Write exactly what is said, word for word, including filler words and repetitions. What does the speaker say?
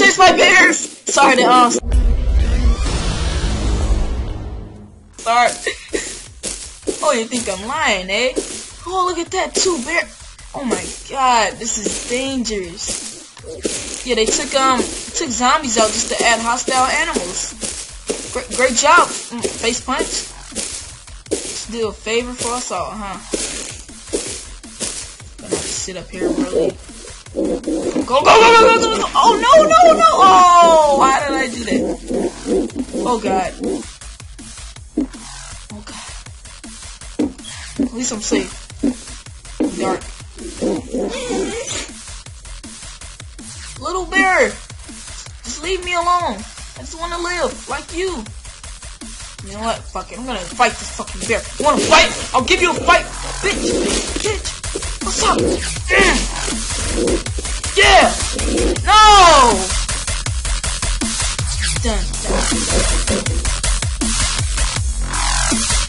chase my bears! Sorry to ask. Sorry. Oh, you think I'm lying, eh? Oh, look at that, two bear. Oh my god, this is dangerous. Yeah, they took um took zombies out just to add hostile animals. Great, great job, face punch. Just do a favor for us all, huh? I'm gonna sit up here really. Go, go, go, go, go, go, go! Oh no, no, no! Oh, why did I do that? Oh god. Oh god. At least I'm safe. Dark. Little bear, just leave me alone. I just want to live like you. You know what? Fuck it. I'm gonna fight this fucking bear. You wanna fight? I'll give you a fight, bitch, bitch. What's up? Yeah. No. Done. Done.